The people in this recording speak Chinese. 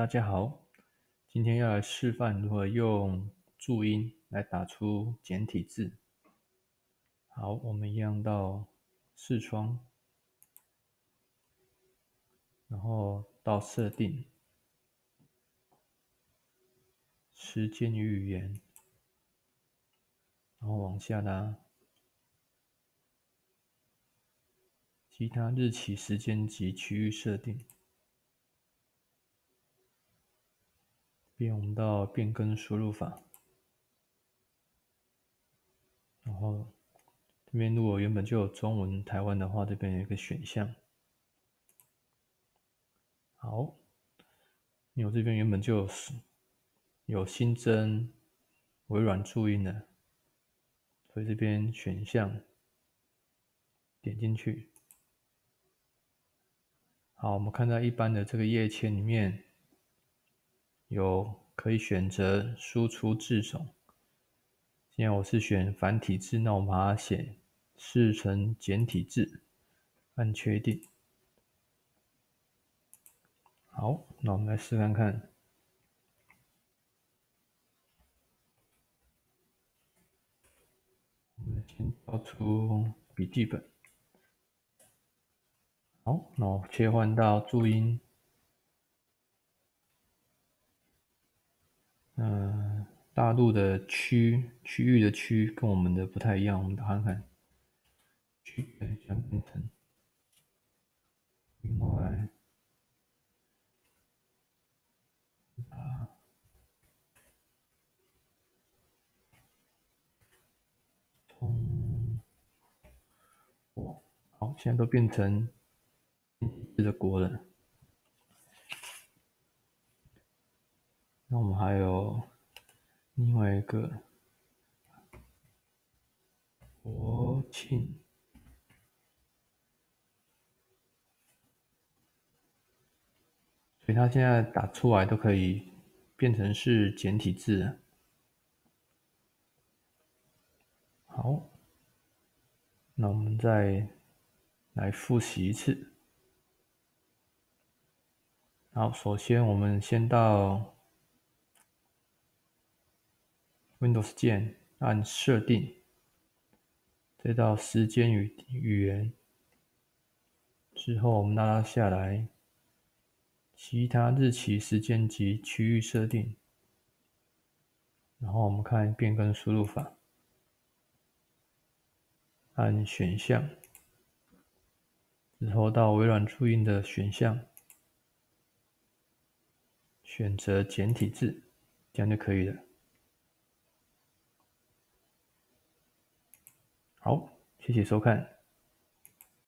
大家好，今天要来示范如何用注音来打出简体字。好，我们一样到视窗，然后到设定，时间与语言，然后往下拉，其他日期、时间及区域设定。 我们到变更输入法，然后这边如果原本就有中文台湾的话，这边有一个选项。好，因为我这边原本就有新增微软注音了，所以这边选项点进去。好，我们看到一般的这个页签里面。 有可以选择输出字种，现在我是选繁体字，那我把它视成简体字，按确定。好，那我们来试看看。我们先导出笔记本。好，那我切换到注音。 大陆的区域的区跟我们的不太一样，我们打看看。区域想变成，另外啊，通国，好，现在都变成这个国了。 那我们还有另外一个国庆，所以它现在打出来都可以变成是简体字。好，那我们再来复习一次。好，首先我们先到。 Windows 键按设定，再到时间与语言，之后我们拉下来，其他日期、时间及区域设定，然后我们看变更输入法，按选项，之后到微软注音的选项，选择简体字，这样就可以了。 好，谢谢收看。